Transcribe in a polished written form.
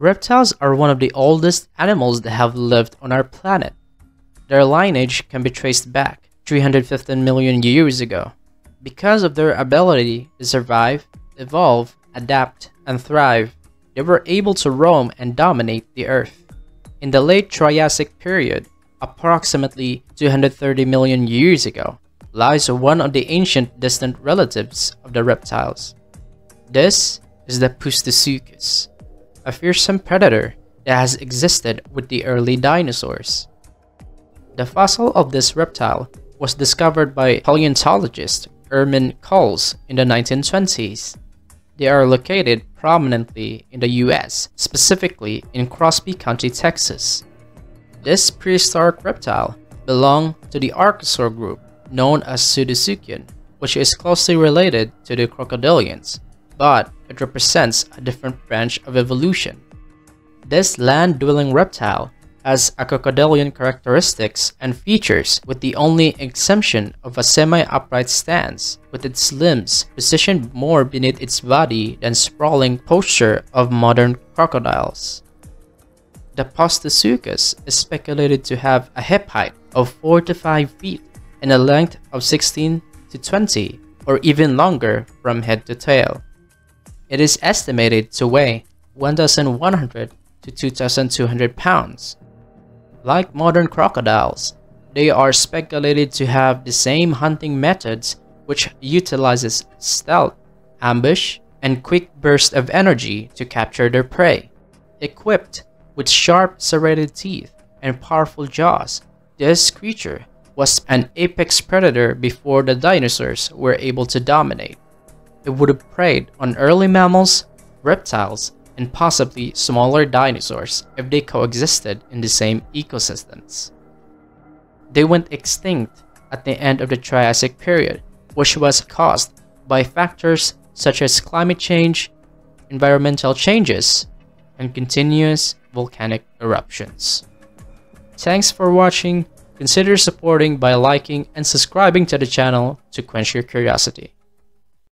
Reptiles are one of the oldest animals that have lived on our planet. Their lineage can be traced back 315 million years ago. Because of their ability to survive, evolve, adapt, and thrive, they were able to roam and dominate the Earth. In the late Triassic period, approximately 230 million years ago, lies one of the ancient distant relatives of the reptiles. This is the Postosuchus, a fearsome predator that has existed with the early dinosaurs. The fossil of this reptile was discovered by paleontologist Erwin Cole in the 1920s. They are located prominently in the US, specifically in Crosby County, Texas. This prehistoric reptile belonged to the archosaur group known as Pseudosuchian, which is closely related to the crocodilians, but it represents a different branch of evolution. This land-dwelling reptile has a crocodilian characteristics and features, with the only exemption of a semi-upright stance, with its limbs positioned more beneath its body than sprawling posture of modern crocodiles. The Postosuchus is speculated to have a hip height of 4 to 5 feet and a length of 16 to 20 or even longer from head to tail. It is estimated to weigh 1,100 to 2,200 pounds. Like modern crocodiles, they are speculated to have the same hunting methods, which utilizes stealth, ambush, and quick bursts of energy to capture their prey. Equipped with sharp serrated teeth and powerful jaws, this creature was an apex predator before the dinosaurs were able to dominate. It would have preyed on early mammals, reptiles, and possibly smaller dinosaurs if they coexisted in the same ecosystems. They went extinct at the end of the Triassic period, which was caused by factors such as climate change, environmental changes, and continuous volcanic eruptions. Thanks for watching. Consider supporting by liking and subscribing to the channel to quench your curiosity.